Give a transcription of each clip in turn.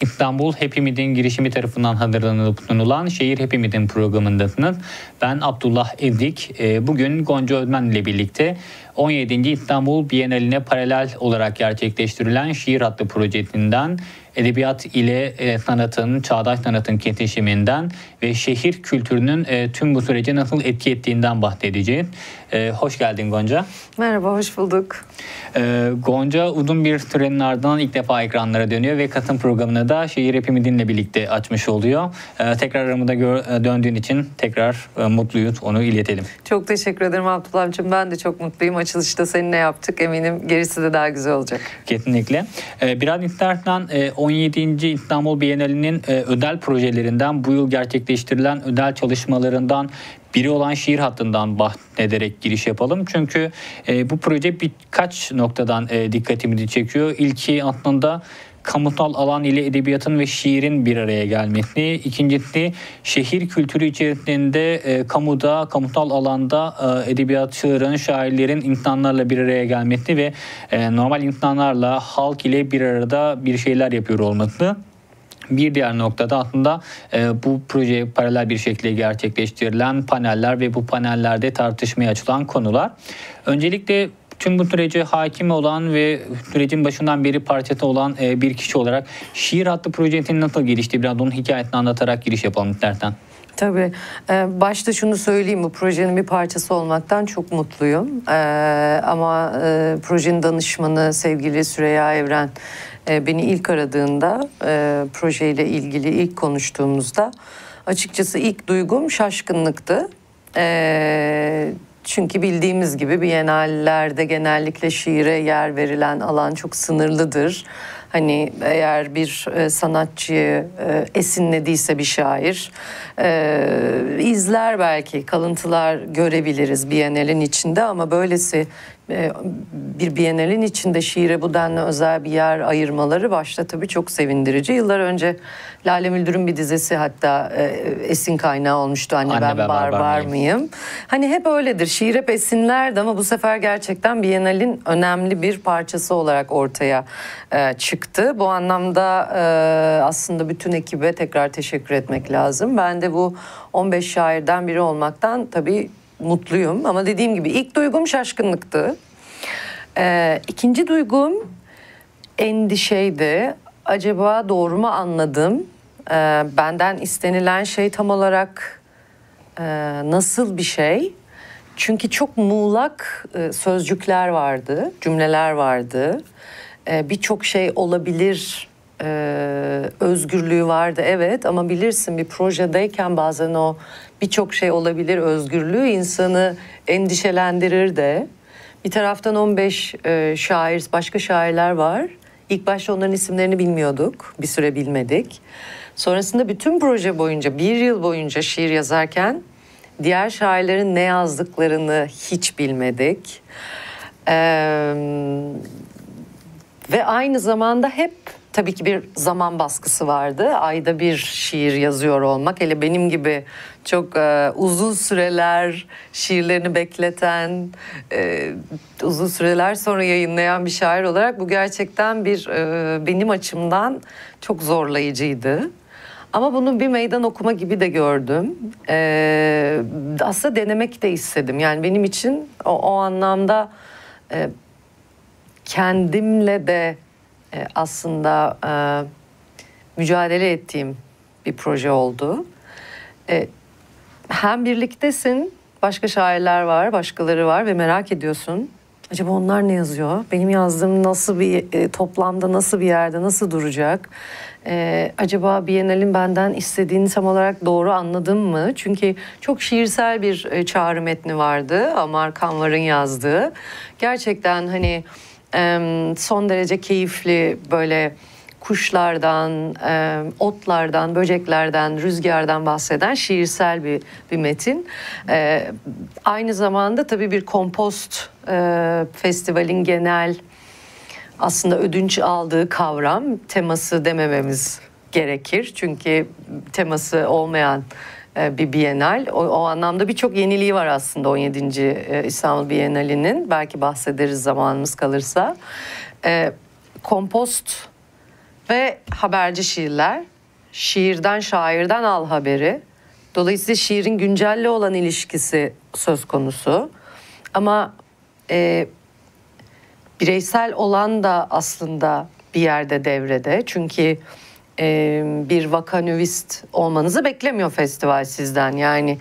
İstanbul Hepimizin girişimi tarafından hazırlanıp sunulan Şehir Hepimizin programındasınız. Ben Abdullah Erdik. Bugün Gonca Özmen ile birlikte 17. İstanbul Bienali'ne paralel olarak gerçekleştirilen Şiir Hattı projesinden, edebiyat ile sanatın, çağdaş sanatın kesişiminden ve şehir kültürünün tüm bu sürece nasıl etki ettiğinden bahsedeceğiz. Hoş geldin Gonca. Merhaba, hoş bulduk. Gonca uzun bir sürenin ardından ilk defa ekranlara dönüyor ve Kasım programını da Şehir Hepimizin'le birlikte açmış oluyor. Tekrar aramıza döndüğün için tekrar mutluyuz, onu iletelim. Çok teşekkür ederim Abdullah'cığım. Ben de çok mutluyum. Açılışta seninle yaptık. Eminim gerisi de daha güzel olacak. Kesinlikle. Biraz istersen 17. İstanbul Bienali'nin ödel projelerinden, bu yıl gerçekleştirilen ödel çalışmalarından biri olan Şiir Hattı'ndan bahsederek giriş yapalım. Çünkü bu proje birkaç noktadan dikkatimizi çekiyor. İlki aslında kamusal alan ile edebiyatın ve şiirin bir araya gelmesi. İkincisi şehir kültürü içerisinde kamuda, kamusal alanda edebiyatçıların, şairlerin insanlarla bir araya gelmesi ve normal insanlarla, halk ile bir arada bir şeyler yapıyor olması. Bir diğer noktada aslında bu projeye paralel bir şekilde gerçekleştirilen paneller ve bu panellerde tartışmaya açılan konular. Öncelikle tüm bu sürece hakim olan ve sürecin başından beri parçası olan bir kişi olarak Şiir Hattı projesinin nasıl gelişti? Biraz onun hikayesini anlatarak giriş yapalım istersen. Tabii. Başta şunu söyleyeyim, bu projenin bir parçası olmaktan çok mutluyum. Ama projenin danışmanı sevgili Süreyya Evren beni ilk aradığında, projeyle ilgili ilk konuştuğumuzda açıkçası ilk duygum şaşkınlıktı. Çünkü bildiğimiz gibi bienallerde genellikle şiire yer verilen alan çok sınırlıdır. Hani eğer bir sanatçıyı esinlediyse bir şair, izler belki, kalıntılar görebiliriz Bienal'in içinde, ama böylesi bir Bienal'in içinde şiire bu denli özel bir yer ayırmaları başta tabii çok sevindirici. Yıllar önce Lale Müldür'ün bir dizesi hatta esin kaynağı olmuştu. Anne ben barbar mıyım? Hani hep öyledir. Şiir hep esinlerdi, ama bu sefer gerçekten Bienal'in önemli bir parçası olarak ortaya çıktı. Bu anlamda aslında bütün ekibe tekrar teşekkür etmek lazım. Ben de bu 15 şairden biri olmaktan tabii mutluyum, ama dediğim gibi ilk duygum şaşkınlıktı. İkinci duygum endişeydi. Acaba doğru mu anladım? Benden istenilen şey tam olarak nasıl bir şey? Çünkü çok muğlak sözcükler vardı, cümleler vardı. Birçok şey olabilir özgürlüğü vardı, evet, ama bilirsin bir projedeyken bazen o birçok şey olabilir özgürlüğü insanı endişelendirir de. Bir taraftan 15 şair, başka şairler var. İlk başta onların isimlerini bilmiyorduk, bir süre bilmedik. Sonrasında bütün proje boyunca, bir yıl boyunca şiir yazarken diğer şairlerin ne yazdıklarını hiç bilmedik. Ve aynı zamanda hep tabii ki bir zaman baskısı vardı. Ayda bir şiir yazıyor olmak, hele benim gibi çok uzun süreler şiirlerini bekleten, uzun süreler sonra yayınlayan bir şair olarak bu gerçekten bir benim açımdan çok zorlayıcıydı. Ama bunu bir meydan okuma gibi de gördüm. Aslında denemek de istedim. Yani benim için o anlamda kendimle de aslında mücadele ettiğim bir proje oldu. Hem birliktesin, başka şairler var, başkaları var ve merak ediyorsun. Acaba onlar ne yazıyor? Benim yazdığım nasıl bir toplamda, nasıl bir yerde, nasıl duracak? Acaba Bienal'in benden istediğini tam olarak doğru anladım mı? Çünkü çok şiirsel bir çağrı metni vardı, Amar Kanvar'ın yazdığı. Gerçekten hani son derece keyifli, böyle kuşlardan, otlardan, böceklerden, rüzgardan bahseden şiirsel bir metin. Aynı zamanda tabii bir kompost, festivalin genel aslında ödünç aldığı kavram, teması demememiz gerekir. Çünkü teması olmayan bir Bienal. O anlamda birçok yeniliği var aslında 17. İstanbul Bienali'nin. Belki bahsederiz zamanımız kalırsa. Kompost Ve haberci şiirler, şiirden şairden al haberi. Dolayısıyla şiirin güncelle olan ilişkisi söz konusu. Ama bireysel olan da aslında bir yerde devrede. Çünkü bir vakanüvist olmanızı beklemiyor festival sizden. Yani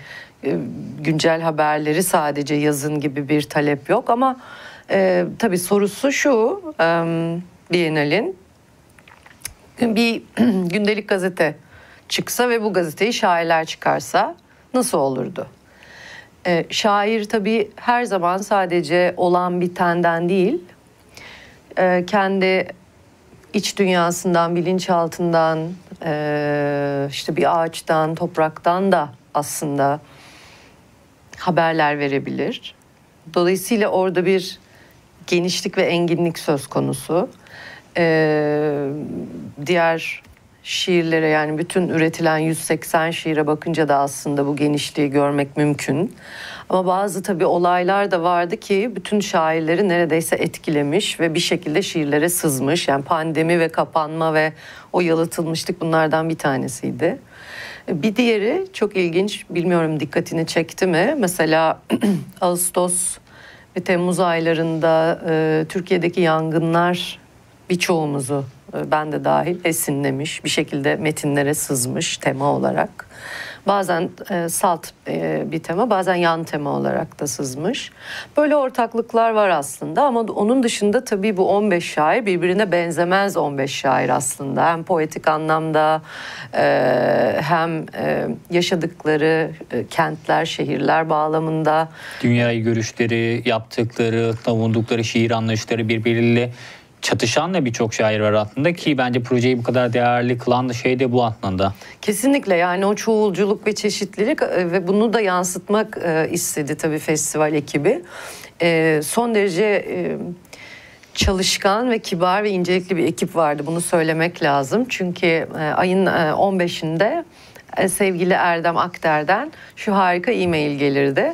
güncel haberleri sadece yazın gibi bir talep yok. Ama tabii sorusu şu, Bienal'in bir gündelik gazete çıksa ve bu gazeteyi şairler çıkarsa nasıl olurdu? Şair tabii her zaman sadece olan bitenden değil, kendi iç dünyasından, bilinçaltından, işte bir ağaçtan, topraktan da aslında haberler verebilir. Dolayısıyla orada bir genişlik ve enginlik söz konusu. Diğer şiirlere, yani bütün üretilen 180 şiire bakınca da aslında bu genişliği görmek mümkün. Ama bazı tabii olaylar da vardı ki bütün şairleri neredeyse etkilemiş ve bir şekilde şiirlere sızmış. Yani pandemi ve kapanma ve o yalıtılmışlık bunlardan bir tanesiydi. Bir diğeri çok ilginç, bilmiyorum dikkatini çekti mi? Mesela Ağustos ve Temmuz aylarında Türkiye'deki yangınlar birçoğumuzu, ben de dahil, esinlemiş, bir şekilde metinlere sızmış tema olarak. Bazen salt bir tema, bazen yan tema olarak da sızmış. Böyle ortaklıklar var aslında, ama onun dışında tabii bu 15 şair birbirine benzemez 15 şair aslında. Hem poetik anlamda hem yaşadıkları kentler, şehirler bağlamında. Dünyayı görüşleri, yaptıkları, savundukları şiir anlayışları birbiriyle çatışan da birçok şair var aslında, ki bence projeyi bu kadar değerli kılan da şey de bu aslında. Kesinlikle, yani o çoğulculuk ve çeşitlilik ve bunu da yansıtmak istedi tabii festival ekibi. Son derece çalışkan ve kibar ve incelikli bir ekip vardı, bunu söylemek lazım. Çünkü ayın 15'inde sevgili Erdem Akter'den şu harika e-mail gelirdi.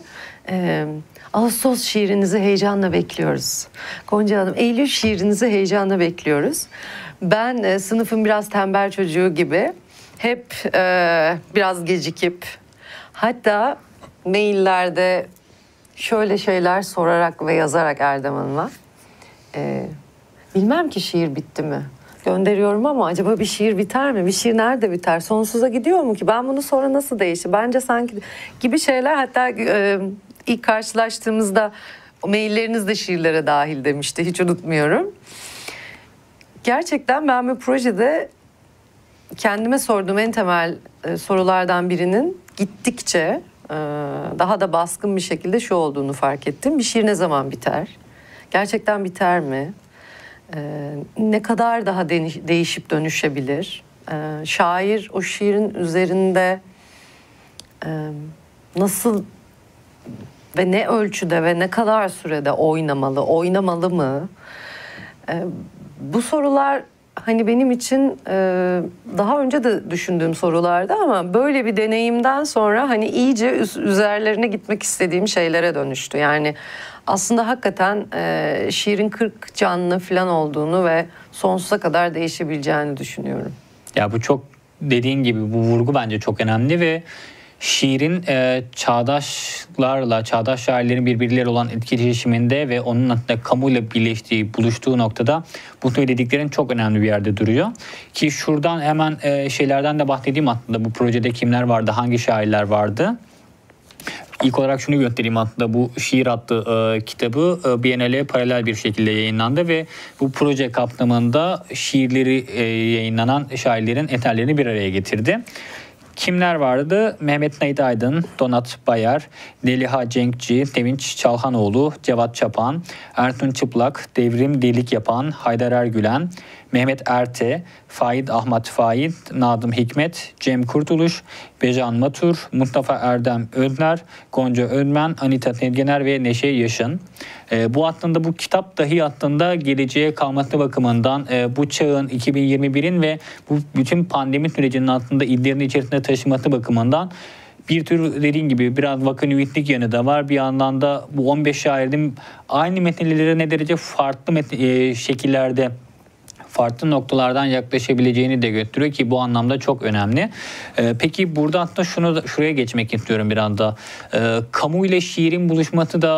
Ağustos şiirinizi heyecanla bekliyoruz. Gonca Hanım, Eylül şiirinizi heyecanla bekliyoruz. Ben sınıfın biraz tembel çocuğu gibi hep biraz gecikip, hatta maillerde şöyle şeyler sorarak ve yazarak Erdem Hanım'a, bilmem ki şiir bitti mi? Gönderiyorum ama acaba bir şiir biter mi? Bir şiir nerede biter? Sonsuza gidiyor mu ki? Ben bunu sonra nasıl değişti? Bence sanki gibi şeyler, hatta İlk karşılaştığımızda mailleriniz de şiirlere dahil demişti. Hiç unutmuyorum. Gerçekten ben bu projede kendime sorduğum en temel sorulardan birinin gittikçe daha da baskın bir şekilde şu olduğunu fark ettim. Bir şiir ne zaman biter? Gerçekten biter mi? Ne kadar daha değişip dönüşebilir? Şair o şiirin üzerinde nasıl ve ne ölçüde ve ne kadar sürede oynamalı, oynamalı mı? Bu sorular hani benim için daha önce de düşündüğüm sorulardı, ama böyle bir deneyimden sonra hani iyice üzerlerine gitmek istediğim şeylere dönüştü. Yani aslında hakikaten şiirin 40 canlı falan olduğunu ve sonsuza kadar değişebileceğini düşünüyorum. Ya bu çok, dediğin gibi bu vurgu bence çok önemli ve şiirin çağdaşlarla, çağdaş şairlerin birbirleriyle olan etkileşiminde ve onun hatta kamuyla birleştiği, buluştuğu noktada bu söylediklerin çok önemli bir yerde duruyor. Ki şuradan hemen şeylerden de bahsedeyim aslında, bu projede kimler vardı, hangi şairler vardı. İlk olarak şunu göstereyim aslında, bu Şiir Hattı kitabı Biennale'ye paralel bir şekilde yayınlandı ve bu proje kapsamında şiirleri yayınlanan şairlerin eserlerini bir araya getirdi. Kimler vardı? Mehmet Nayit Aydın, Donat Bayar, Deliha Cenkçi, Devinc Çalhanoğlu, Cevat Çapan, Ertın Çıplak, Devrim Delik Yapan, Haydar Ergülen, Mehmet Erte, Faiz Ahmad Faiz, Nadım Hikmet, Cem Kurtuluş, Bejan Matur, Mustafa Erdem Özler, Gonca Özmen, Anita Sevgener ve Neşe Yaşın. Bu aslında bu kitap dahi aslında geleceğe kalması bakımından bu çağın, 2021'in ve bu bütün pandemi sürecinin aslında iddialarının içerisinde taşıması bakımından bir tür, dediğin gibi, biraz vakanüvitlik yanı da var. Bir yandan da bu 15 şairin aynı metinlere ne derece farklı şekillerde farklı noktalardan yaklaşabileceğini de gösteriyor ki bu anlamda çok önemli. Peki burada aslında şuraya geçmek istiyorum bir anda. Kamu ile şiirin buluşması da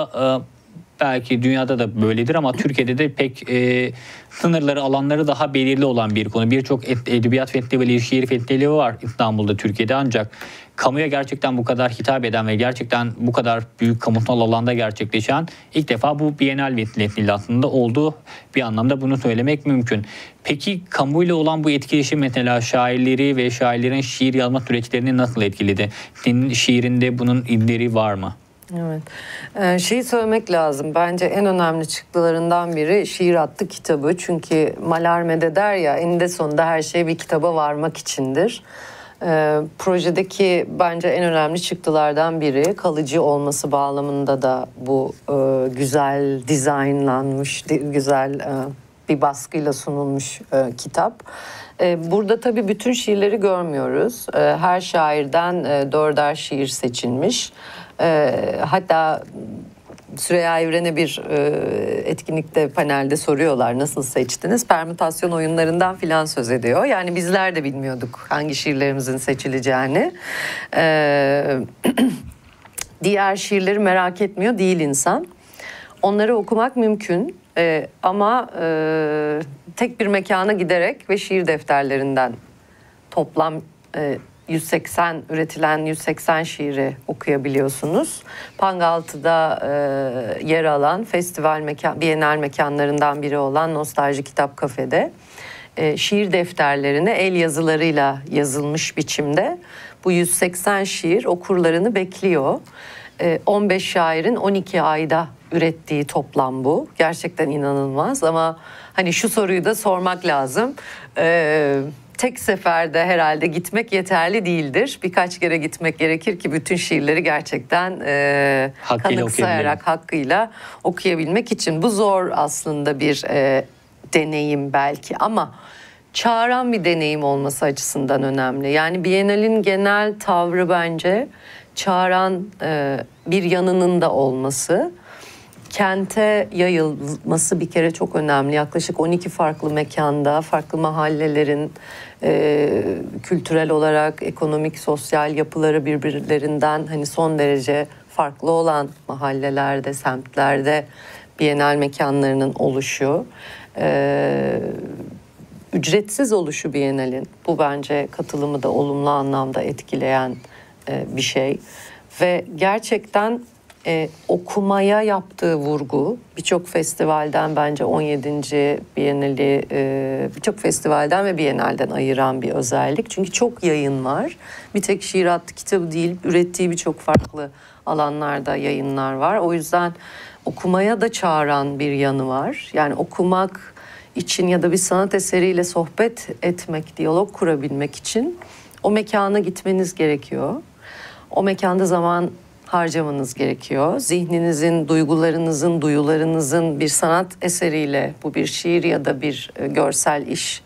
belki dünyada da böyledir ama Türkiye'de de pek sınırları, alanları daha belirli olan bir konu. Birçok edebiyat festivali, şiir festivali var İstanbul'da, Türkiye'de, ancak kamuya gerçekten bu kadar hitap eden ve gerçekten bu kadar büyük kamusal alanda gerçekleşen ilk defa bu Bienal vesilesiyle aslında oldu. Bir anlamda bunu söylemek mümkün. Peki kamuyla olan bu etkileşim mesela şairleri ve şairlerin şiir yazma süreçlerini nasıl etkiledi? Senin şiirinde bunun izleri var mı? Evet. Şeyi söylemek lazım. Bence en önemli çıktılarından biri Şiir Hattı kitabı. Çünkü Mallarme'de der ya, eninde sonunda her şey bir kitaba varmak içindir. Projedeki bence en önemli çıktılardan biri, kalıcı olması bağlamında da bu güzel dizaynlanmış, güzel bir baskıyla sunulmuş kitap. Burada tabii bütün şiirleri görmüyoruz. Her şairden 4'er şiir seçilmiş. Hatta Süreyya Evren'e bir etkinlikte, panelde soruyorlar nasıl seçtiniz? Permütasyon oyunlarından filan söz ediyor. Yani bizler de bilmiyorduk hangi şiirlerimizin seçileceğini. Diğer şiirleri merak etmiyor değil insan. Onları okumak mümkün ama tek bir mekana giderek ve şiir defterlerinden toplam 180 üretilen 180 şiiri okuyabiliyorsunuz. Pangaltı'da yer alan festival mekan, bienal mekanlarından biri olan Nostalji Kitap Kafede şiir defterlerine el yazılarıyla yazılmış biçimde bu 180 şiir okurlarını bekliyor. 15 şairin 12 ayda ürettiği toplam bu. Gerçekten inanılmaz ama hani şu soruyu da sormak lazım. Tek seferde herhalde gitmek yeterli değildir. Birkaç kere gitmek gerekir ki bütün şiirleri gerçekten kanıksayarak hakkıyla okuyabilmek için. Bu zor aslında bir deneyim belki ama çağıran bir deneyim olması açısından önemli. Yani Bienal'in genel tavrı bence çağıran bir yanının da olması. Kente yayılması bir kere çok önemli. Yaklaşık 12 farklı mekanda, farklı mahallelerin kültürel olarak ekonomik, sosyal yapıları birbirlerinden hani son derece farklı olan mahallelerde, semtlerde bienal mekanlarının oluşu, ücretsiz oluşu bienalin, bu bence katılımı da olumlu anlamda etkileyen bir şey ve gerçekten okumaya yaptığı vurgu birçok festivalden, bence 17. Bienali birçok festivalden ve Bienal'den ayıran bir özellik. Çünkü çok yayın var. Bir tek Şiir Hattı kitabı değil, ürettiği birçok farklı alanlarda yayınlar var. O yüzden okumaya da çağıran bir yanı var. Yani okumak için ya da bir sanat eseriyle sohbet etmek, diyalog kurabilmek için o mekana gitmeniz gerekiyor. O mekanda zaman harcamanız gerekiyor. Zihninizin, duygularınızın, duyularınızın bir sanat eseriyle, bu bir şiir ya da bir görsel iş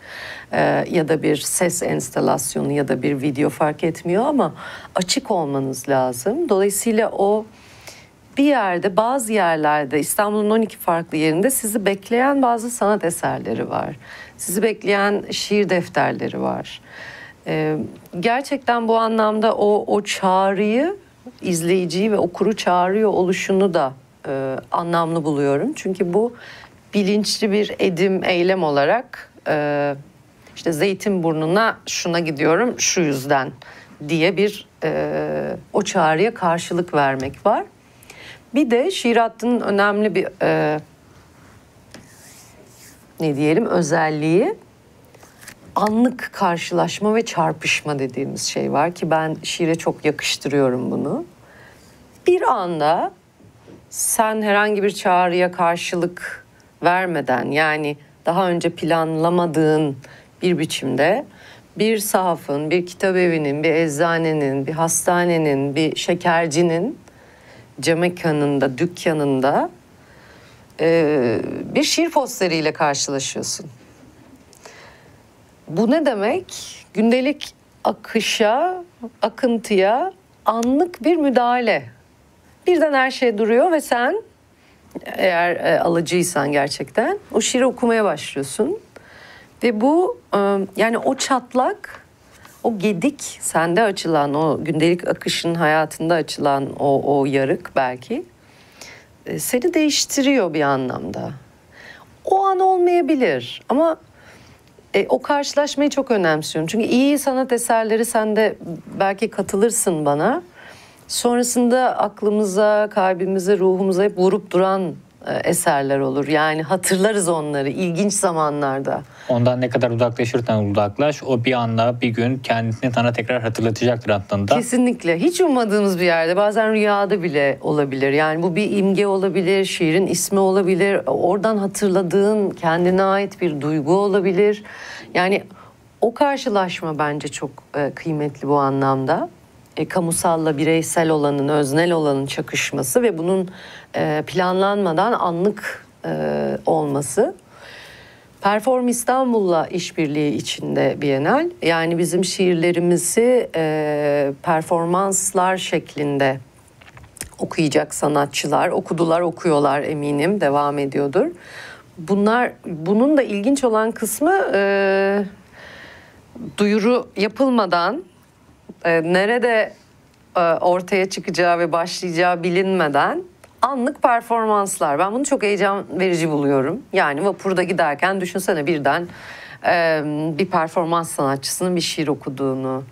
ya da bir ses enstalasyonu ya da bir video fark etmiyor ama açık olmanız lazım. Dolayısıyla o bir yerde, bazı yerlerde, İstanbul'un 12 farklı yerinde sizi bekleyen bazı sanat eserleri var. Sizi bekleyen şiir defterleri var. Gerçekten bu anlamda o çağrıyı, izleyiciyi ve okuru çağırıyor oluşunu da anlamlı buluyorum. Çünkü bu bilinçli bir edim, eylem olarak işte Zeytinburnu'na şuna gidiyorum şu yüzden diye bir o çağrıya karşılık vermek var. Bir de Şiir Hattı'nın önemli bir ne diyelim özelliği, anlık karşılaşma ve çarpışma dediğimiz şey var ki ben şiire çok yakıştırıyorum bunu. Bir anda sen herhangi bir çağrıya karşılık vermeden, yani daha önce planlamadığın bir biçimde bir sahafın, bir kitabevinin, bir eczanenin, bir hastanenin, bir şekercinin camekanında, dükkanında bir şiir posteriyle karşılaşıyorsun. Bu ne demek? Gündelik akışa, akıntıya anlık bir müdahale. Birden her şey duruyor ve sen eğer alıcıysan gerçekten o şiiri okumaya başlıyorsun. Ve bu yani o çatlak, o gedik, sende açılan, o gündelik akışın hayatında açılan o yarık belki seni değiştiriyor bir anlamda. O an olmayabilir ama o karşılaşmayı çok önemsiyorum. Çünkü iyi sanat eserleri, sen de belki katılırsın bana, sonrasında aklımıza, kalbimize, ruhumuza hep vurup duran eserler olur. Yani hatırlarız onları ilginç zamanlarda. Ondan ne kadar uzaklaşırsan uzaklaş, o bir anda bir gün kendisini sana tekrar hatırlatacaktır aslında. Kesinlikle. Hiç ummadığımız bir yerde, bazen rüyada bile olabilir. Yani bu bir imge olabilir, şiirin ismi olabilir, oradan hatırladığın kendine ait bir duygu olabilir. Yani o karşılaşma bence çok kıymetli bu anlamda. Kamusalla bireysel olanın, öznel olanın çakışması ve bunun planlanmadan anlık olması. Perform İstanbul'la işbirliği içinde Bienal, yani bizim şiirlerimizi performanslar şeklinde okuyacak sanatçılar okudular, okuyorlar, eminim devam ediyordur. Bunlar, bunun da ilginç olan kısmı duyuru yapılmadan, nerede ortaya çıkacağı ve başlayacağı bilinmeden anlık performanslar. Ben bunu çok heyecan verici buluyorum. Yani vapurda giderken düşünsene birden bir performans sanatçısının bir şiir okuduğunu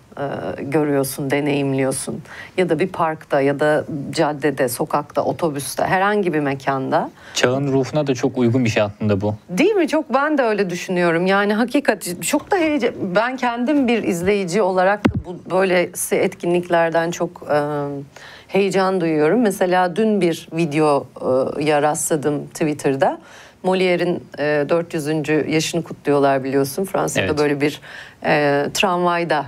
görüyorsun, deneyimliyorsun. Ya da bir parkta, ya da caddede, sokakta, otobüste, herhangi bir mekanda. Çağın ruhuna da çok uygun bir şey aslında bu. Değil mi? Çok, ben de öyle düşünüyorum. Yani hakikaten çok da heyecan. Ben kendim bir izleyici olarak bu böylesi etkinliklerden çok heyecan duyuyorum. Mesela dün bir video rastladım Twitter'da. Molière'in 400. yaşını kutluyorlar, biliyorsun. Fransa'da, evet. Böyle bir tramvayda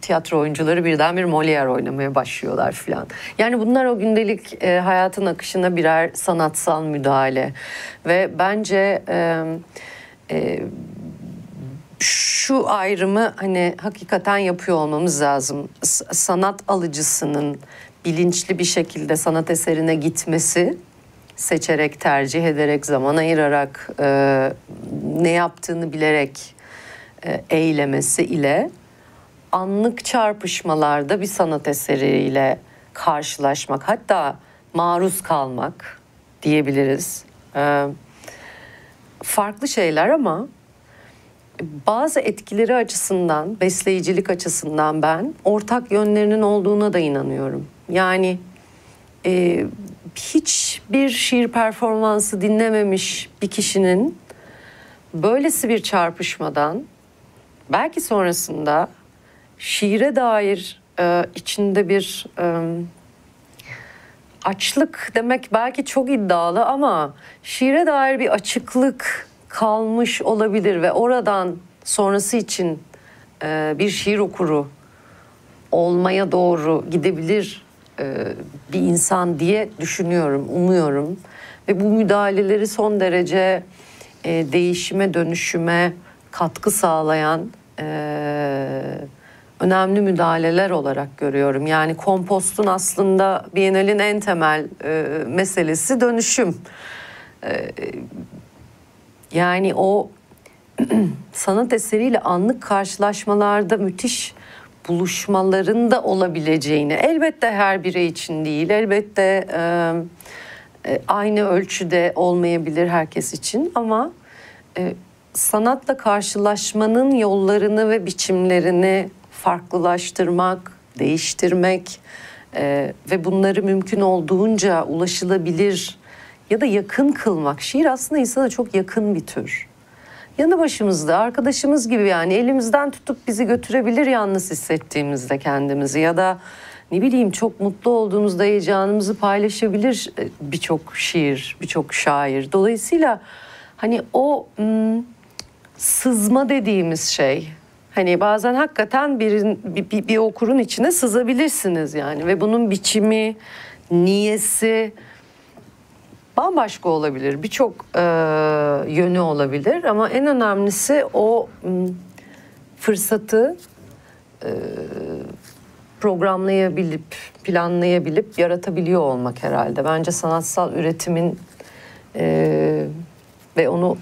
tiyatro oyuncuları birdenbire Molière oynamaya başlıyorlar falan. Yani bunlar o gündelik hayatın akışına birer sanatsal müdahale. Ve bence şu ayrımı hani hakikaten yapıyor olmamız lazım. Sanat alıcısının bilinçli bir şekilde sanat eserine gitmesi, seçerek, tercih ederek, zaman ayırarak, ne yaptığını bilerek eylemesi ile anlık çarpışmalarda bir sanat eseriyle karşılaşmak, hatta maruz kalmak diyebiliriz. Farklı şeyler ama bazı etkileri açısından, besleyicilik açısından ben ortak yönlerinin olduğuna da inanıyorum. Yani hiçbir şiir performansı dinlememiş bir kişinin böylesi bir çarpışmadan belki sonrasında şiire dair içinde bir açlık demek belki çok iddialı ama şiire dair bir açıklık kalmış olabilir ve oradan sonrası için bir şiir okuru olmaya doğru gidebilir bir insan diye düşünüyorum, umuyorum. Ve bu müdahaleleri son derece değişime, dönüşüme katkı sağlayan önemli müdahaleler olarak görüyorum. Yani kompostun aslında Bienal'in en temel meselesi dönüşüm. Yani o sanat eseriyle anlık karşılaşmalarda müthiş buluşmaların da olabileceğini, elbette her birey için değil, elbette aynı ölçüde olmayabilir herkes için ama sanatla karşılaşmanın yollarını ve biçimlerini farklılaştırmak, değiştirmek ve bunları mümkün olduğunca ulaşılabilir ya da yakın kılmak. Şiir aslında insana çok yakın bir tür. Yanı başımızda, arkadaşımız gibi, yani elimizden tutup bizi götürebilir yalnız hissettiğimizde kendimizi, ya da ne bileyim çok mutlu olduğumuzda heyecanımızı paylaşabilir birçok şiir, birçok şair. Dolayısıyla hani o sızma dediğimiz şey, hani bazen hakikaten bir okurun içine sızabilirsiniz yani ve bunun biçimi, niyesi bambaşka olabilir, birçok yönü olabilir ama en önemlisi o fırsatı programlayabilip, planlayabilip yaratabiliyor olmak herhalde. Bence sanatsal üretimin ve onu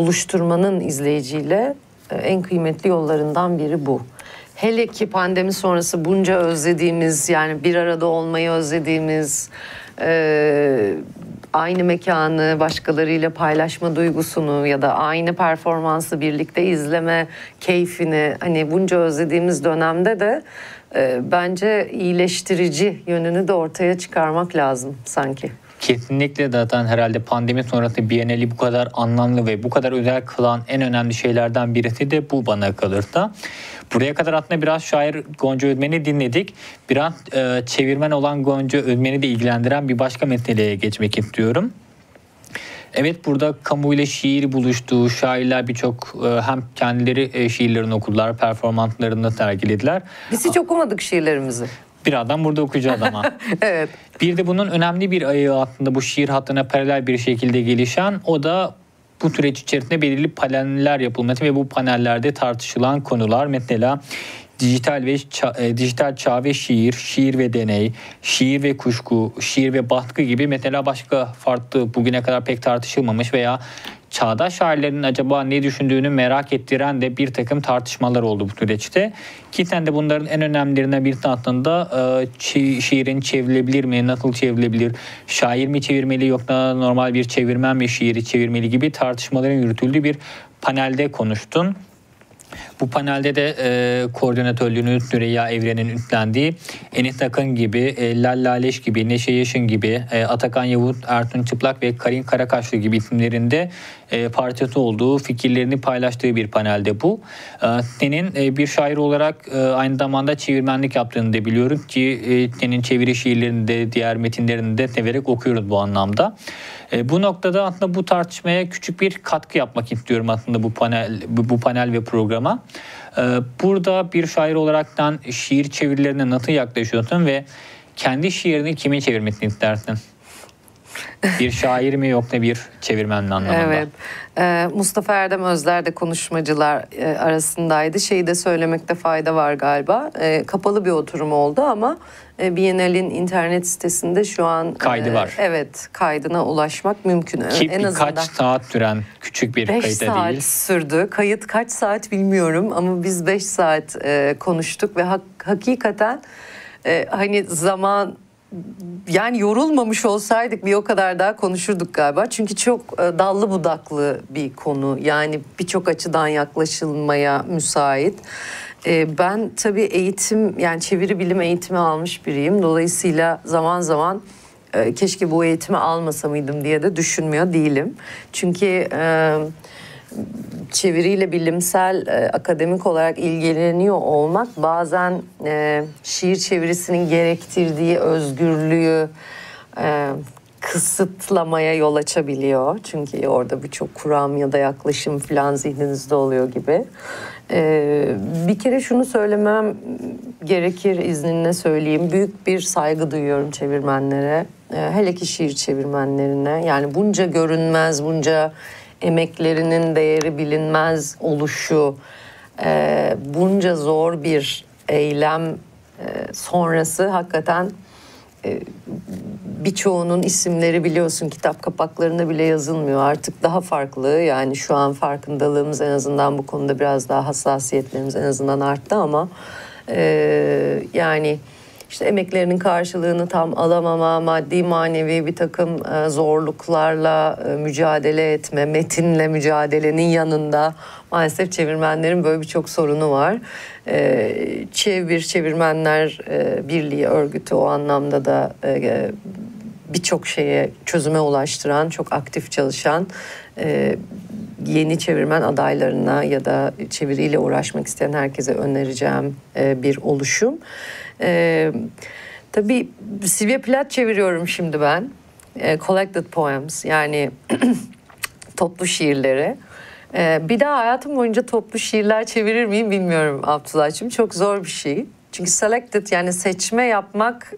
buluşturmanın izleyiciyle en kıymetli yollarından biri bu. Hele ki pandemi sonrası bunca özlediğimiz, yani bir arada olmayı özlediğimiz, aynı mekanı başkalarıyla paylaşma duygusunu ya da aynı performansı birlikte izleme keyfini, hani bunca özlediğimiz dönemde de bence iyileştirici yönünü de ortaya çıkarmak lazım sanki. Kesinlikle, zaten herhalde pandemi sonrası Bienali bu kadar anlamlı ve bu kadar özel kılan en önemli şeylerden birisi de bu bana kalırsa. Buraya kadar aslında biraz şair Gonca Özmen'i dinledik. Biraz çevirmen olan Gonca Özmen'i de ilgilendiren bir başka meseleye geçmek istiyorum. Evet, burada kamuyla şiir buluştuğu şairler birçok hem kendileri şiirlerini okudular, performanslarını sergilediler. Biz hiç okumadık şiirlerimizi. Birazdan burada okuyacağız ama. Evet. Bir de bunun önemli bir ayağı aslında bu şiir hattına paralel bir şekilde gelişen, o da bu süreç içerisinde belirli paneller yapılması ve bu panellerde tartışılan konular, mesela dijital çağ ve şiir, şiir ve deney, şiir ve kuşku, şiir ve baskı gibi mesela başka farklı bugüne kadar pek tartışılmamış veya çağdaş şairlerin acaba ne düşündüğünü merak ettiren de bir takım tartışmalar oldu bu süreçte. Ki sen de bunların en önemlilerinden bir tanesinde şiirin çevrilebilir mi, nasıl çevrilebilir, şair mi çevirmeli yoksa normal bir çevirmen mi şiiri çevirmeli gibi tartışmaların yürütüldüğü bir panelde konuştun. Bu panelde de koordinatörlüğünü Süreyya Evren'in üstlendiği Enis Akın gibi, Lal Laleş gibi, Neşe Yaşın gibi, Atakan Yavuz, Ertın Çıplak ve Karin Karakaşlı gibi isimlerinde parçası olduğu, fikirlerini paylaştığı bir panelde bu. Senin bir şair olarak aynı zamanda çevirmenlik yaptığını da biliyoruz ki senin çeviri şiirlerini de diğer metinlerini de severek okuyoruz bu anlamda. Bu noktada aslında bu tartışmaya küçük bir katkı yapmak istiyorum aslında bu panel ve programa. Burada bir şair olaraktan şiir çevirilerine nasıl yaklaşıyorsun ve kendi şiirini kimin çevirmesini istersin? Bir şair mi yoksa bir çevirmen mi anlamında? Evet. Mustafa Erdem Özler de konuşmacılar arasındaydı. Şeyi de söylemekte fayda var galiba. Kapalı bir oturum oldu ama Bienal'in internet sitesinde şu an kaydı var. Evet, kaydına ulaşmak mümkün. Ki en azından kaç saat süren küçük bir kayıt değil. 5 saat sürdü. Kayıt kaç saat bilmiyorum ama biz 5 saat konuştuk ve hakikaten hani zaman, yani yorulmamış olsaydık bir o kadar daha konuşurduk galiba. Çünkü çok dallı budaklı bir konu. Yani birçok açıdan yaklaşılmaya müsait. Ben tabii eğitim, yani çeviri bilim eğitimi almış biriyim. Dolayısıyla zaman zaman keşke bu eğitimi almasa mıydım diye de düşünmüyor değilim. Çünkü çeviriyle bilimsel, akademik olarak ilgileniyor olmak bazen şiir çevirisinin gerektirdiği özgürlüğü kısıtlamaya yol açabiliyor. Çünkü orada birçok kuram ya da yaklaşım falan zihninizde oluyor gibi. Bir kere şunu söylemem gerekir, izninle söyleyeyim. Büyük bir saygı duyuyorum çevirmenlere. Hele ki şiir çevirmenlerine. Yani bunca görünmez, bunca emeklerinin değeri bilinmez oluşu, bunca zor bir eylem sonrası hakikaten birçoğunun isimleri biliyorsun kitap kapaklarında bile yazılmıyor. Artık daha farklı, yani şu an farkındalığımız en azından bu konuda biraz daha, hassasiyetlerimiz en azından arttı ama yani İşte emeklerinin karşılığını tam alamama, maddi manevi bir takım zorluklarla mücadele etme, metinle mücadelenin yanında maalesef çevirmenlerin böyle birçok sorunu var. Çevirmenler Birliği örgütü o anlamda da birçok şeye çözüme ulaştıran, çok aktif çalışan, yeni çevirmen adaylarına ya da çeviriyle uğraşmak isteyen herkese önereceğim bir oluşum. Tabii Sylvia Plath çeviriyorum şimdi ben. Collected Poems, yani toplu şiirleri. Bir daha hayatım boyunca toplu şiirler çevirir miyim bilmiyorum Abdullah'cığım. Çok zor bir şey. Çünkü selected, yani seçme yapmak,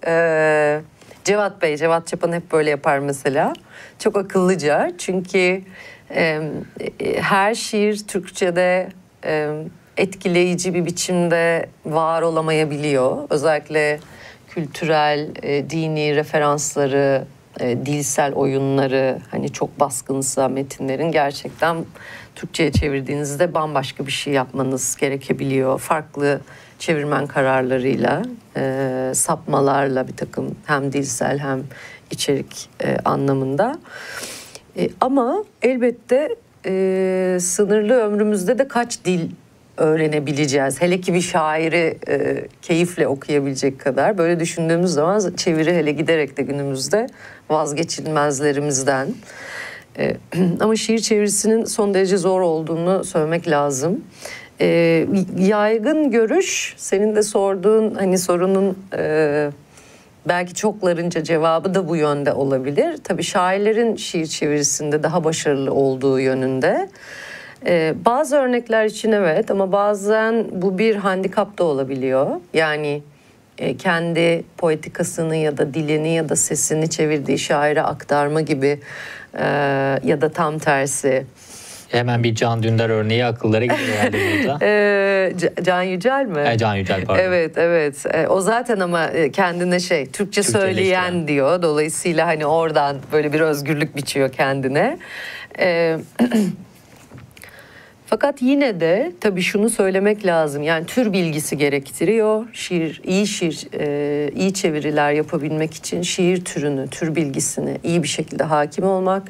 Cevat Çapan hep böyle yapar mesela. Çok akıllıca, çünkü her şiir Türkçe'de etkileyici bir biçimde var olamayabiliyor. Özellikle kültürel, dini referansları, dilsel oyunları hani çok baskınsa metinlerin gerçekten Türkçe'ye çevirdiğinizde bambaşka bir şey yapmanız gerekebiliyor. Farklı çevirmen kararlarıyla, sapmalarla bir takım hem dilsel hem içerik anlamında. Ama elbette sınırlı ömrümüzde de kaç dil öğrenebileceğiz? Hele ki bir şairi keyifle okuyabilecek kadar. Böyle düşündüğümüz zaman çeviri hele giderek de günümüzde vazgeçilmezlerimizden. Ama şiir çevirisinin son derece zor olduğunu söylemek lazım. Yaygın görüş, senin de sorduğun hani sorunun belki çoklarınca cevabı da bu yönde olabilir. Tabii şairlerin şiir çevirisinde daha başarılı olduğu yönünde. Bazı örnekler için evet, ama bazen bu bir handikap da olabiliyor. Yani kendi poetikasını ya da dilini ya da sesini çevirdiği şaire aktarma gibi ya da tam tersi. Hemen bir Can Dündar örneği akıllara geliyor herhalde burada. Can Yücel mi? Can Yücel, pardon. Evet, evet. O zaten ama kendine Türkçe söyleyen diyor. Dolayısıyla hani oradan böyle bir özgürlük biçiyor kendine. Fakat yine de tabii şunu söylemek lazım. Yani tür bilgisi gerektiriyor. İyi çeviriler yapabilmek için şiir türünü, tür bilgisini iyi bir şekilde hakim olmak,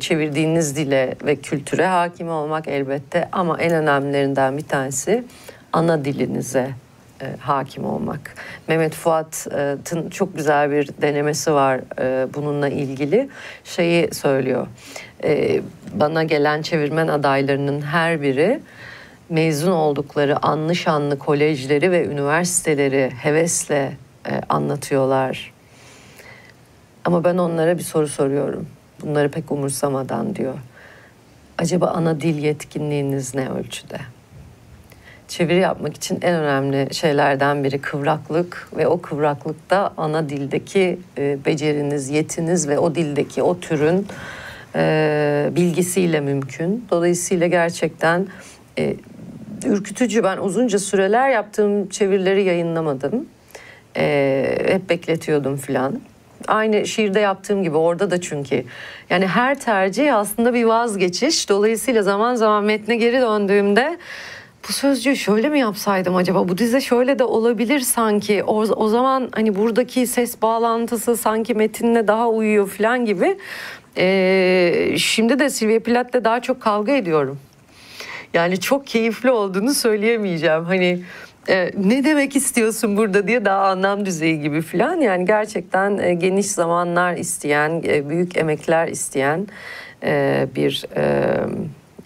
çevirdiğiniz dile ve kültüre hakim olmak elbette, ama en önemlilerinden bir tanesi ana dilinize hakim olmak. Mehmet Fuat'ın çok güzel bir denemesi var bununla ilgili. Şeyi söylüyor, bana gelen çevirmen adaylarının her biri mezun oldukları anlı şanlı kolejleri ve üniversiteleri hevesle anlatıyorlar. Ama ben onlara bir soru soruyorum, bunları pek umursamadan diyor. Acaba ana dil yetkinliğiniz ne ölçüde? Çeviri yapmak için en önemli şeylerden biri kıvraklık ve o kıvraklıkta ana dildeki beceriniz, yetiniz ve o dildeki o türün bilgisiyle mümkün. Dolayısıyla gerçekten ürkütücü. Ben uzunca süreler yaptığım çevirileri yayınlamadım. Hep bekletiyordum filan. Aynı şiirde yaptığım gibi orada da, çünkü yani her tercih aslında bir vazgeçiş. Dolayısıyla zaman zaman metne geri döndüğümde bu sözcüğü şöyle mi yapsaydım acaba, bu dize şöyle de olabilir sanki, o zaman hani buradaki ses bağlantısı sanki metinle daha uyuyor falan gibi. Şimdi de Sylvia Plath'le daha çok kavga ediyorum. Yani çok keyifli olduğunu söyleyemeyeceğim. Hani ne demek istiyorsun burada diye, daha anlam düzeyi gibi falan. Yani gerçekten geniş zamanlar isteyen, büyük emekler isteyen bir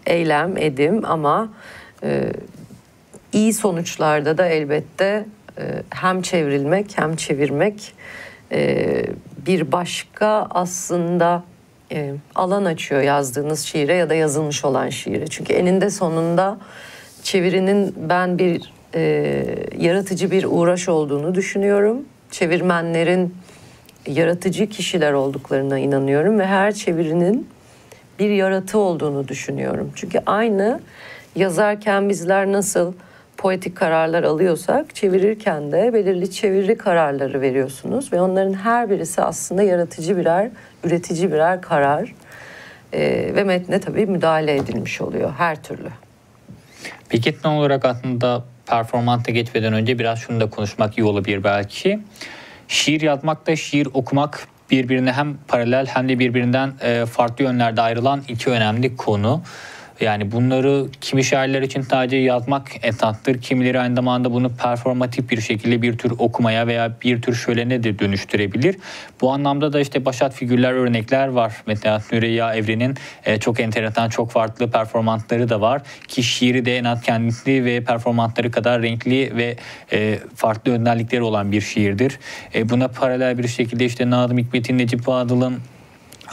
eylem, edim, ama iyi sonuçlarda da elbette hem çevrilmek hem çevirmek bir başka aslında alan açıyor yazdığınız şiire ya da yazılmış olan şiire. Çünkü eninde sonunda çevirinin ben bir yaratıcı bir uğraş olduğunu düşünüyorum. Çevirmenlerin yaratıcı kişiler olduklarına inanıyorum ve her çevirinin bir yaratı olduğunu düşünüyorum. Çünkü aynı yazarken bizler nasıl poetik kararlar alıyorsak, çevirirken de belirli çeviri kararları veriyorsunuz ve onların her birisi aslında yaratıcı birer, üretici birer karar ve metne tabii müdahale edilmiş oluyor her türlü. Peki etmen olarak aslında performanta geçmeden önce biraz şunu da konuşmak iyi olabilir belki. Şiir yazmak da şiir okumak birbirine hem paralel hem de birbirinden farklı yönlerde ayrılan iki önemli konu. Yani bunları kimi şairler için sadece yazmak esattır, kimileri aynı zamanda bunu performatif bir şekilde bir tür okumaya veya bir tür şölene de dönüştürebilir. Bu anlamda da işte başat figürler, örnekler var. Mesela Süreyya Evren'in çok enteresan, çok farklı performansları da var. Ki şiiri de en az kendisi ve performansları kadar renkli ve farklı özellikleri olan bir şiirdir. Buna paralel bir şekilde işte Nazım Hikmet'in, Necip Fazıl'ın,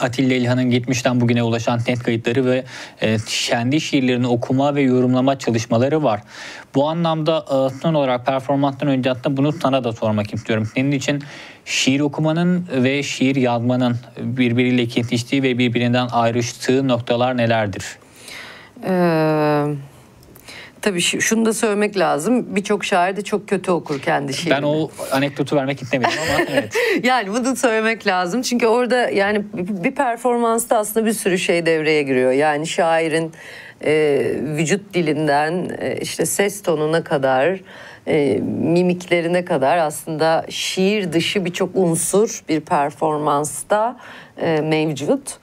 Atilla İlhan'ın geçmişten bugüne ulaşan net kayıtları ve kendi şiirlerini okuma ve yorumlama çalışmaları var. Bu anlamda son olarak performanstan önce hatta bunu sana da sormak istiyorum. Senin için şiir okumanın ve şiir yazmanın birbiriyle kesiştiği ve birbirinden ayrıştığı noktalar nelerdir? Tabii şunu da söylemek lazım. Birçok şair de çok kötü okur kendi şiirini. Ben o anekdotu vermek istemedim ama evet. Yani bunu söylemek lazım. Çünkü orada yani bir performansta aslında bir sürü şey devreye giriyor. Yani şairin vücut dilinden işte ses tonuna kadar, mimiklerine kadar aslında şiir dışı birçok unsur bir performansta mevcut.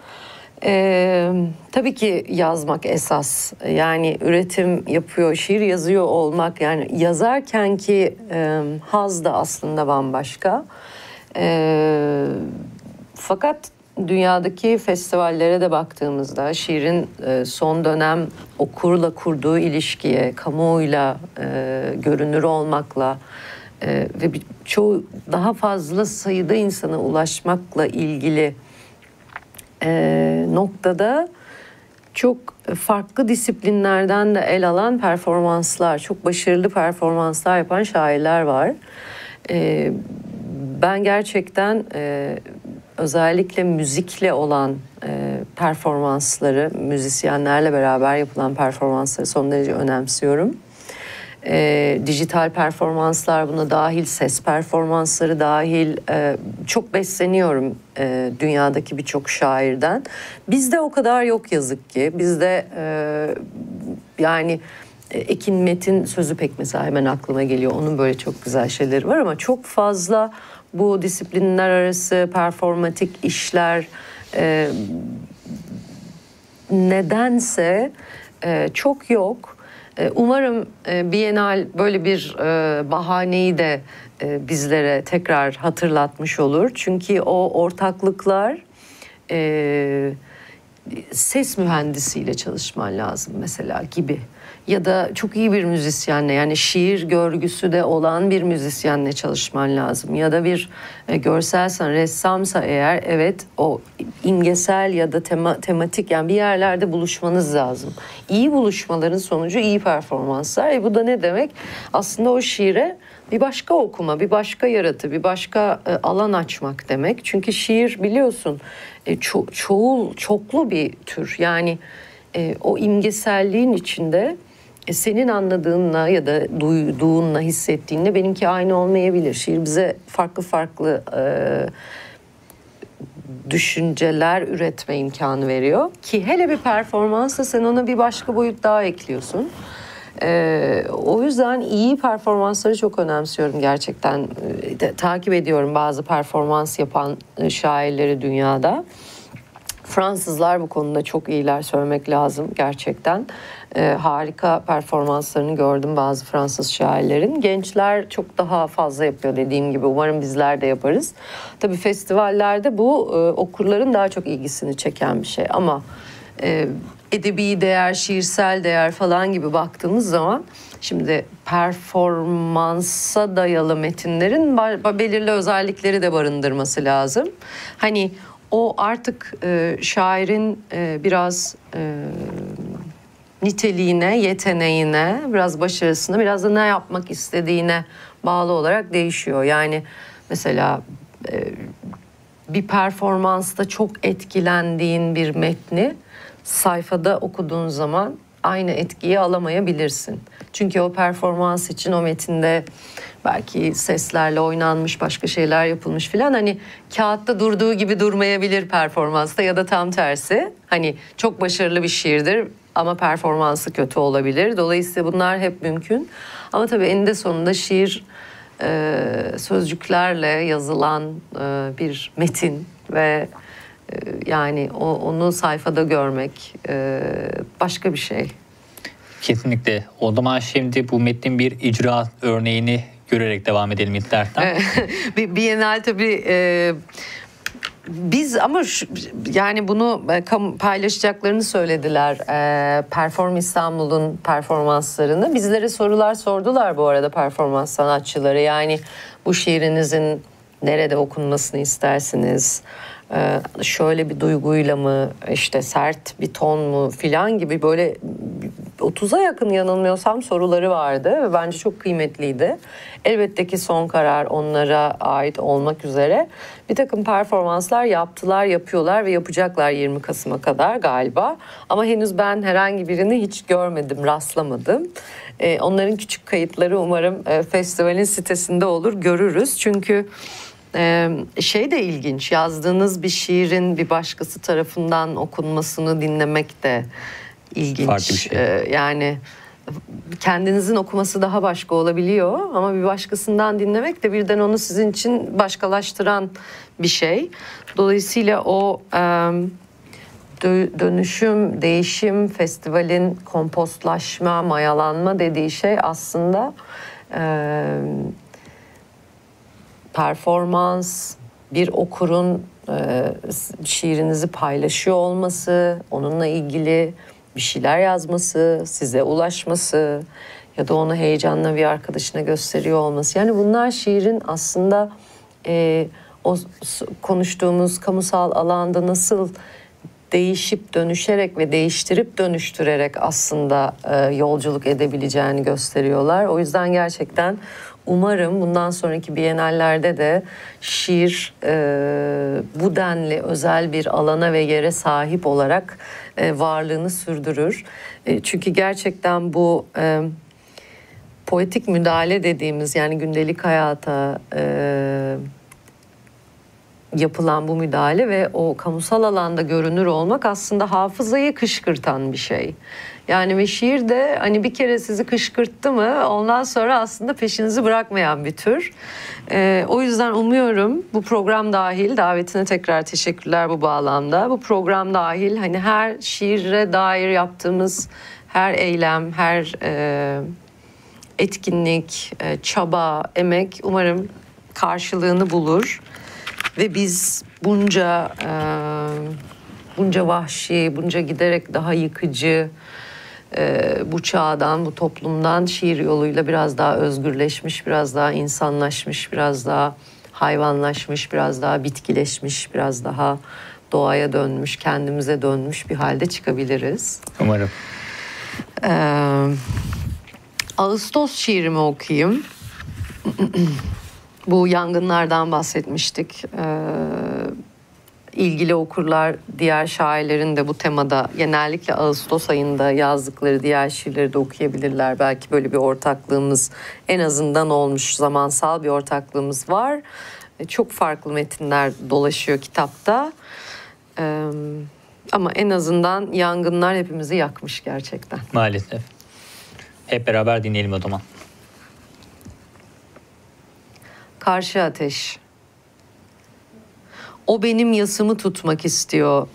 Tabii ki yazmak esas, yani üretim yapıyor, şiir yazıyor olmak, yani yazarken ki haz da aslında bambaşka. Fakat dünyadaki festivallere de baktığımızda şiirin son dönem okurla kurduğu ilişkiye, kamuoyuyla görünür olmakla ve çoğu daha fazla sayıda insana ulaşmakla ilgili noktada çok farklı disiplinlerden de el alan performanslar, çok başarılı performanslar yapan şairler var. Ben gerçekten özellikle müzikle olan performansları, müzisyenlerle beraber yapılan performansları son derece önemsiyorum. Dijital performanslar buna dahil, ses performansları dahil, çok besleniyorum dünyadaki birçok şairden. Bizde o kadar yok yazık ki. Bizde yani Ekin Metin sözü pek mesela hemen aklıma geliyor. Onun böyle çok güzel şeyleri var ama çok fazla bu disiplinler arası performatik işler nedense çok yok. Umarım Bienal böyle bir bahaneyi de bizlere tekrar hatırlatmış olur. Çünkü o ortaklıklar, ses mühendisiyle çalışman lazım mesela gibi. Ya da çok iyi bir müzisyenle, yani şiir görgüsü de olan bir müzisyenle çalışman lazım. Ya da bir görselsen, ressamsa eğer, evet o imgesel ya da tematik, yani bir yerlerde buluşmanız lazım. İyi buluşmaların sonucu iyi performanslar. Bu da ne demek? Aslında o şiire bir başka okuma, bir başka yaratı, bir başka alan açmak demek. Çünkü şiir biliyorsun çoklu bir tür. Yani o imgeselliğin içinde senin anladığınla ya da duyduğunla, hissettiğinle benimki aynı olmayabilir. Şiir bize farklı farklı düşünceler üretme imkanı veriyor. Ki hele bir performansa sen ona bir başka boyut daha ekliyorsun. O yüzden iyi performansları çok önemsiyorum gerçekten. Takip ediyorum bazı performans yapan şairleri dünyada. Fransızlar bu konuda çok iyiler, söylemek lazım gerçekten. Harika performanslarını gördüm bazı Fransız şairlerin. Gençler çok daha fazla yapıyor dediğim gibi. Umarım bizler de yaparız. Tabii festivallerde bu okurların daha çok ilgisini çeken bir şey. Ama edebi değer, şiirsel değer falan gibi baktığımız zaman şimdi performansa dayalı metinlerin belirli özellikleri de barındırması lazım. Hani o artık şairin biraz niteliğine, yeteneğine, biraz başarısına, biraz da ne yapmak istediğine bağlı olarak değişiyor. Yani mesela bir performansta çok etkilendiğin bir metni sayfada okuduğun zaman aynı etkiyi alamayabilirsin. Çünkü o performans için o metinde belki seslerle oynanmış, başka şeyler yapılmış filan, hani kağıtta durduğu gibi durmayabilir performansta ya da tam tersi. Hani çok başarılı bir şiirdir ama performansı kötü olabilir. Dolayısıyla bunlar hep mümkün. Ama tabii eninde sonunda şiir sözcüklerle yazılan bir metin ve yani onu sayfada görmek başka bir şey. Kesinlikle. O zaman şimdi bu metnin bir icra örneğini görerek devam edelim istersen. Bienal tabii biz ama yani bunu paylaşacaklarını söylediler. Perform İstanbul'un performanslarını. Bizlere sorular sordular bu arada performans sanatçıları. Yani bu şiirinizin nerede okunmasını istersiniz? Şöyle bir duyguyla mı, işte sert bir ton mu filan gibi böyle 30'a yakın yanılmıyorsam soruları vardı ve bence çok kıymetliydi. Elbette ki son karar onlara ait olmak üzere bir takım performanslar yaptılar, yapıyorlar ve yapacaklar 20 Kasım'a kadar galiba. Ama henüz ben herhangi birini hiç görmedim, rastlamadım. Onların küçük kayıtları umarım festivalin sitesinde olur, görürüz. Çünkü şey de ilginç, yazdığınız bir şiirin bir başkası tarafından okunmasını dinlemek de ilginç. Farklı bir şey. Yani kendinizin okuması daha başka olabiliyor ama bir başkasından dinlemek de birden onu sizin için başkalaştıran bir şey. Dolayısıyla o dönüşüm, değişim, festivalin kompostlaşma, mayalanma dediği şey aslında performans, bir okurun şiirinizi paylaşıyor olması, onunla ilgili bir şeyler yazması, size ulaşması ya da onu heyecanla bir arkadaşına gösteriyor olması. Yani bunlar şiirin aslında o konuştuğumuz kamusal alanda nasıl değişip dönüşerek ve değiştirip dönüştürerek aslında yolculuk edebileceğini gösteriyorlar. O yüzden gerçekten umarım bundan sonraki bienallerde de şiir bu denli özel bir alana ve yere sahip olarak varlığını sürdürür. Çünkü gerçekten bu poetik müdahale dediğimiz, yani gündelik hayata yapılan bu müdahale ve o kamusal alanda görünür olmak aslında hafızayı kışkırtan bir şey. Yani ve şiir de hani bir kere sizi kışkırttı mı ondan sonra aslında peşinizi bırakmayan bir tür. O yüzden umuyorum bu program dahil, davetine tekrar teşekkürler bu bağlamda. Bu program dahil hani her şiire dair yaptığımız her eylem, her etkinlik, çaba, emek umarım karşılığını bulur. Ve biz bunca vahşi, bunca giderek daha yıkıcı bu çağdan, bu toplumdan şiir yoluyla biraz daha özgürleşmiş, biraz daha insanlaşmış, biraz daha hayvanlaşmış, biraz daha bitkileşmiş, biraz daha doğaya dönmüş, kendimize dönmüş bir halde çıkabiliriz. Umarım. Ağustos şiirimi okuyayım. Bu yangınlardan bahsetmiştik. İlgili okurlar diğer şairlerin de bu temada genellikle Ağustos ayında yazdıkları diğer şiirleri de okuyabilirler. Belki böyle bir ortaklığımız en azından olmuş, zamansal bir ortaklığımız var. Çok farklı metinler dolaşıyor kitapta. Ama en azından yangınlar hepimizi yakmış gerçekten. Maalesef. Hep beraber dinleyelim o zaman. Karşı ateş. O benim yasımı tutmak istiyor.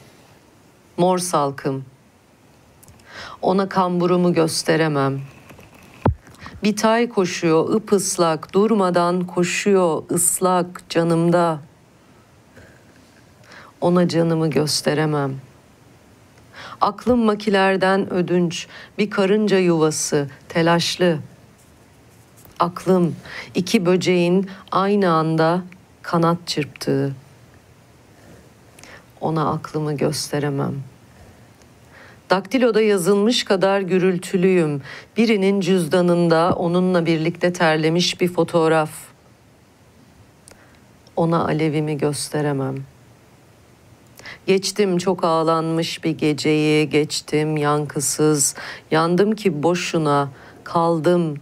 Mor salkım. Ona kamburumu gösteremem. Bir tay koşuyor ıpıslak, durmadan koşuyor ıslak canımda. Ona canımı gösteremem. Aklım makilerden ödünç, bir karınca yuvası, telaşlı. Aklım iki böceğin aynı anda kanat çırptığı. Ona aklımı gösteremem. Daktiloda yazılmış kadar gürültülüyüm. Birinin cüzdanında onunla birlikte terlemiş bir fotoğraf. Ona alevimi gösteremem. Geçtim çok ağlanmış bir geceyi, geçtim yankısız. Yandım ki boşuna, kaldım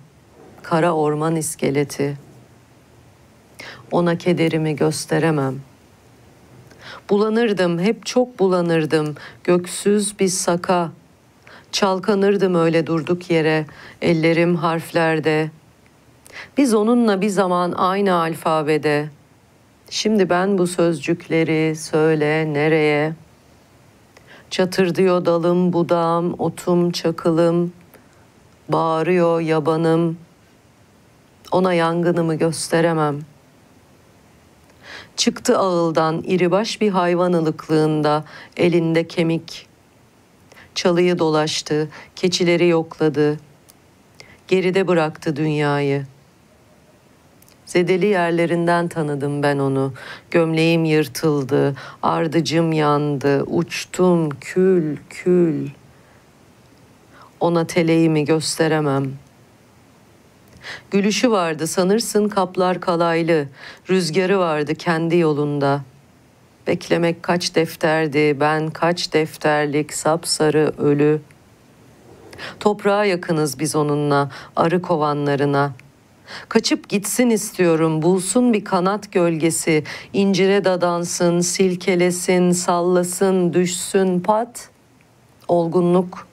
kara orman iskeleti. Ona kederimi gösteremem. Bulanırdım, hep çok bulanırdım, göksüz bir saka. Çalkanırdım öyle durduk yere, ellerim harflerde. Biz onunla bir zaman aynı alfabede. Şimdi ben bu sözcükleri söyle nereye? Çatırdıyor dalım budağım, otum çakılım. Bağırıyor yabanım. Ona yangınımı gösteremem. Çıktı ağıldan iribaş bir hayvan ılıklığında, elinde kemik. Çalıyı dolaştı, keçileri yokladı. Geride bıraktı dünyayı. Zedeli yerlerinden tanıdım ben onu. Gömleğim yırtıldı, ardıcım yandı, uçtum kül kül. ona teleğimi gösteremem. Gülüşü vardı sanırsın kaplar kalaylı, rüzgarı vardı kendi yolunda. Beklemek kaç defterdi, ben kaç defterlik sapsarı ölü. Toprağa yakınız biz onunla, arı kovanlarına. Kaçıp gitsin istiyorum, bulsun bir kanat gölgesi, incire dadansın, silkelesin, sallasın, düşsün pat, olgunluk.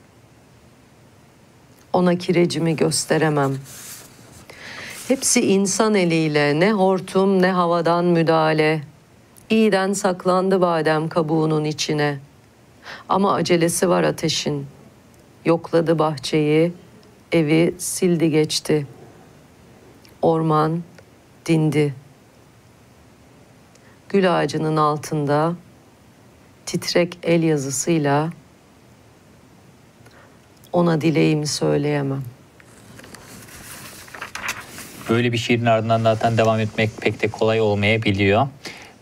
Ona kirecimi gösteremem. Hepsi insan eliyle, ne hortum ne havadan müdahale. İyiden saklandı badem kabuğunun içine. Ama acelesi var ateşin. Yokladı bahçeyi, evi sildi geçti. Orman dindi. Gül ağacının altında titrek el yazısıyla ona dileğimi söyleyemem. Böyle bir şiirin ardından zaten devam etmek pek de kolay olmayabiliyor.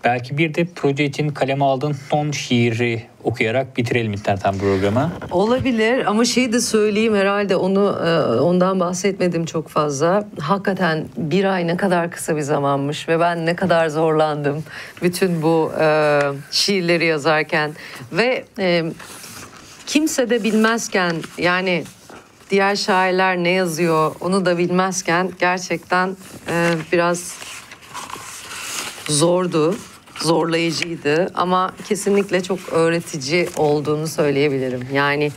Belki bir de proje için kaleme aldığın son şiiri okuyarak bitirelim internetten programı. Olabilir ama şeyi de söyleyeyim, herhalde ondan bahsetmedim çok fazla. Hakikaten bir ay ne kadar kısa bir zamanmış ve ben ne kadar zorlandım bütün bu şiirleri yazarken. Ve kimse de bilmezken, yani diğer şairler ne yazıyor onu da bilmezken gerçekten biraz zordu. Zorlayıcıydı ama kesinlikle çok öğretici olduğunu söyleyebilirim. Yani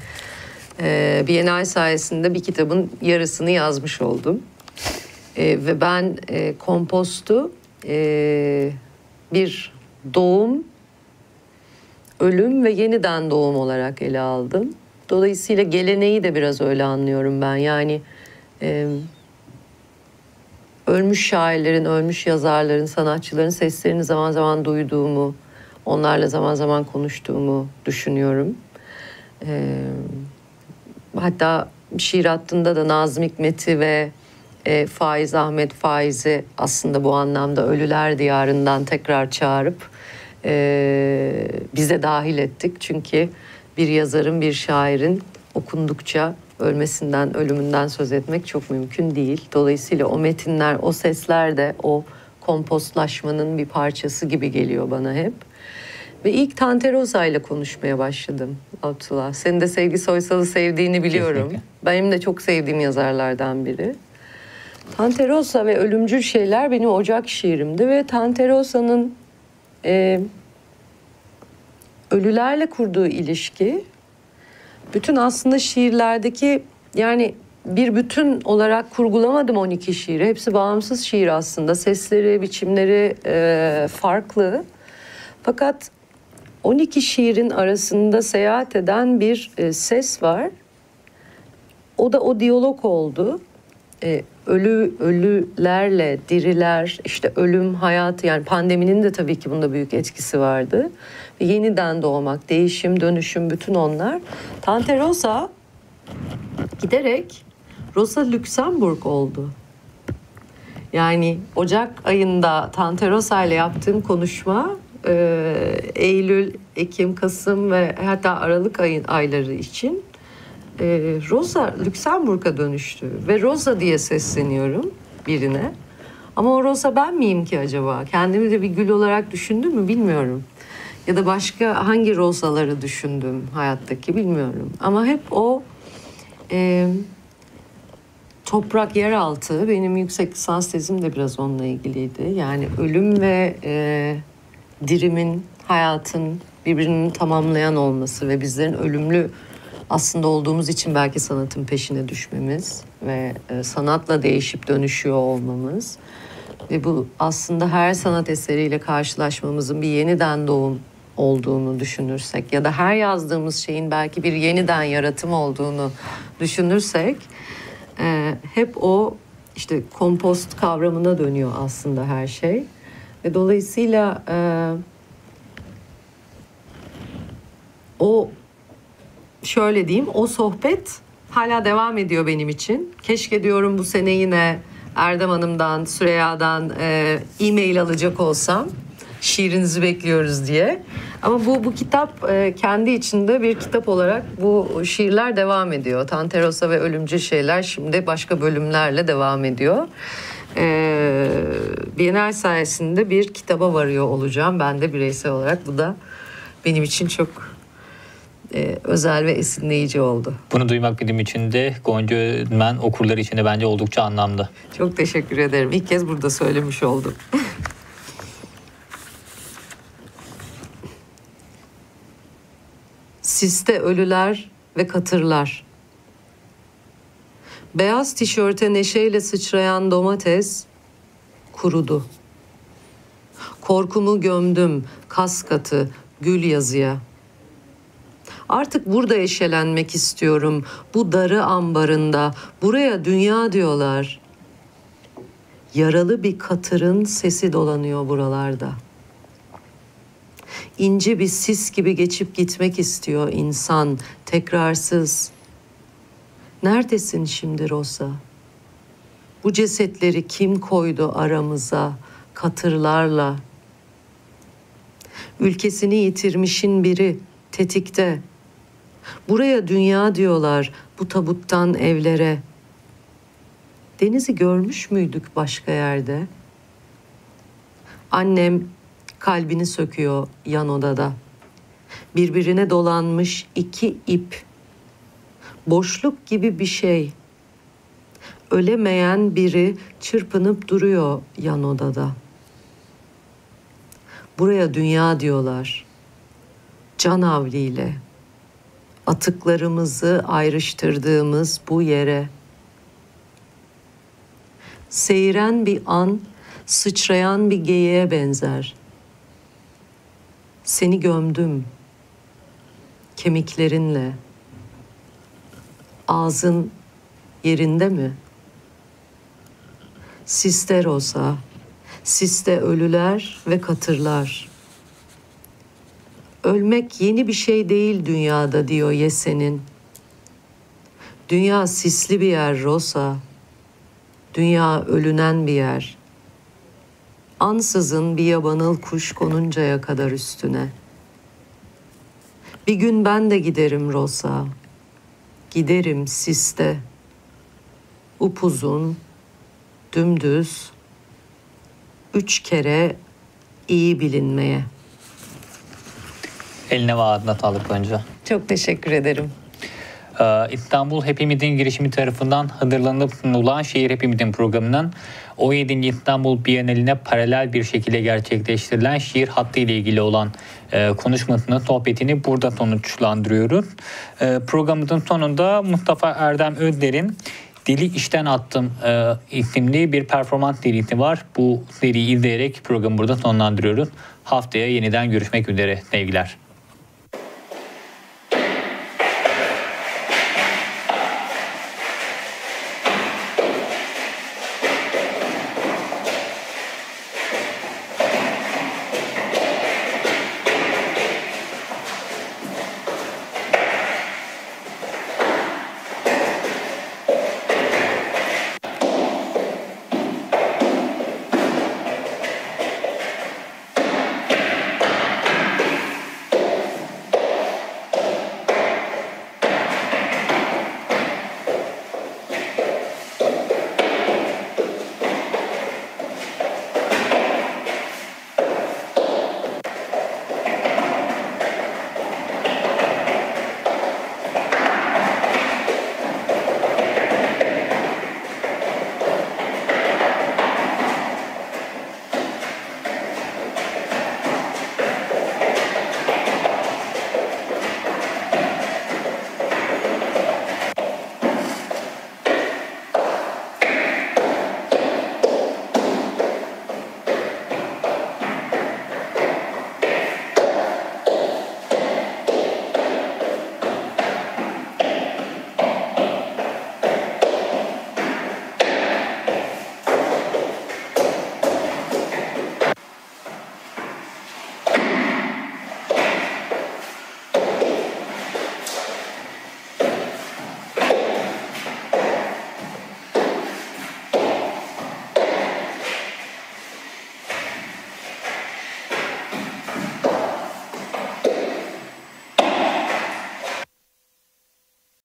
Bienal sayesinde bir kitabın yarısını yazmış oldum. Ve ben kompostu bir doğum, ölüm ve yeniden doğum olarak ele aldım. Dolayısıyla geleneği de biraz öyle anlıyorum ben. Yani ölmüş şairlerin, ölmüş yazarların, sanatçıların seslerini zaman zaman duyduğumu, onlarla zaman zaman konuştuğumu düşünüyorum. Hatta şiir hattında da Nazım Hikmet'i ve Faiz Ahmad Faiz'i aslında bu anlamda ölüler diyarından tekrar çağırıp bize dahil ettik. Çünkü bir yazarın, bir şairin okundukça ölmesinden, ölümünden söz etmek çok mümkün değil. Dolayısıyla o metinler, o sesler de o kompostlaşmanın bir parçası gibi geliyor bana hep. Ve ilk Tanteroza'yla ile konuşmaya başladım Abdullah. Senin de Sevgi Soysal'ı sevdiğini biliyorum. Kesinlikle. Benim de çok sevdiğim yazarlardan biri. Tanteroza ve ölümcül şeyler benim Ocak şiirimdi ve Tanteroza'nın ölülerle kurduğu ilişki bütün aslında şiirlerdeki, yani bir bütün olarak kurgulamadım 12 şiiri. Hepsi bağımsız şiir aslında. Sesleri, biçimleri farklı. Fakat 12 şiirin arasında seyahat eden bir ses var. O da o diyalog oldu. Ölülerle, diriler, işte ölüm, hayat, yani pandeminin de tabii ki bunda büyük etkisi vardı. Ve yeniden doğmak, değişim, dönüşüm, bütün onlar. Tanteroza giderek Rosa Luxemburg oldu. Yani Ocak ayında Tanteroza ile yaptığım konuşma Eylül, Ekim, Kasım ve hatta Aralık ayları için Rosa Luxemburg'a dönüştü ve Rosa diye sesleniyorum birine. Ama o Rosa ben miyim ki acaba? Kendimi de bir gül olarak düşündüm mü bilmiyorum. Ya da başka hangi Rosa'ları düşündüm hayattaki bilmiyorum. Ama hep o toprak, yeraltı. Benim yüksek lisans tezim de biraz onunla ilgiliydi. Yani ölüm ve dirimin, hayatın birbirini tamamlayan olması ve bizlerin ölümlü aslında olduğumuz için belki sanatın peşine düşmemiz ve sanatla değişip dönüşüyor olmamız ve bu aslında her sanat eseriyle karşılaşmamızın bir yeniden doğum olduğunu düşünürsek ya da her yazdığımız şeyin belki bir yeniden yaratım olduğunu düşünürsek hep o işte kompost kavramına dönüyor aslında her şey ve dolayısıyla o, şöyle diyeyim, o sohbet hala devam ediyor benim için. Keşke diyorum bu sene yine Erdem Hanım'dan, Süreyya'dan e-mail alacak olsam. şiirinizi bekliyoruz diye. Ama bu kitap kendi içinde bir kitap olarak bu şiirler devam ediyor. Tanterosa ve Ölümcül Şeyler şimdi başka bölümlerle devam ediyor. Bienal sayesinde bir kitaba varıyor olacağım. Ben de bireysel olarak, bu da benim için çok özel ve esinleyici oldu. Bunu duymak benim için de, Gonca Özmen okurları için de bence oldukça anlamlı. Çok teşekkür ederim. İlk kez burada söylemiş oldum. Siste ölüler ve katırlar. Beyaz tişörte neşeyle sıçrayan domates kurudu. Korkumu gömdüm kas katı gül yazıya. Artık burada eşelenmek istiyorum, bu darı ambarında, buraya dünya diyorlar. Yaralı bir katırın sesi dolanıyor buralarda. İnce bir sis gibi geçip gitmek istiyor insan, tekrarsız. Neredesin şimdi Rosa? Bu cesetleri kim koydu aramıza, katırlarla? Ülkesini yitirmişin biri tetikte. Buraya dünya diyorlar, bu tabuttan evlere. Denizi görmüş müydük başka yerde? Annem kalbini söküyor yan odada. Birbirine dolanmış iki ip. Boşluk gibi bir şey. Ölemeyen biri çırpınıp duruyor yan odada. Buraya dünya diyorlar. Can havliyle. Atıklarımızı ayrıştırdığımız bu yere. Seyren bir an, sıçrayan bir geyiğe benzer. Seni gömdüm. Kemiklerinle. Ağzın yerinde mi? Siste Rosa, siste ölüler ve katırlar. Ölmek yeni bir şey değil dünyada diyor Yesen'in. Dünya sisli bir yer Rosa. Dünya ölünen bir yer. Ansızın bir yabanıl kuş konuncaya kadar üstüne. Bir gün ben de giderim Rosa. Giderim siste. Upuzun, dümdüz, 3 kere iyi bilinmeye. Eline ve adına sağlık Gonca. Çok teşekkür ederim. İstanbul Hepimizin girişimi tarafından hazırlanıp sunulan Şehir Hepimizin programından 17. İstanbul Bienali'ne paralel bir şekilde gerçekleştirilen şiir hattı ile ilgili olan konuşmasını, sohbetini burada sonuçlandırıyoruz. Programımızın sonunda Mustafa Erdem Özler'in Dili İşten Attım isimli bir performans serisi var. Bu seriyi izleyerek programı burada sonlandırıyoruz. Haftaya yeniden görüşmek üzere sevgiler.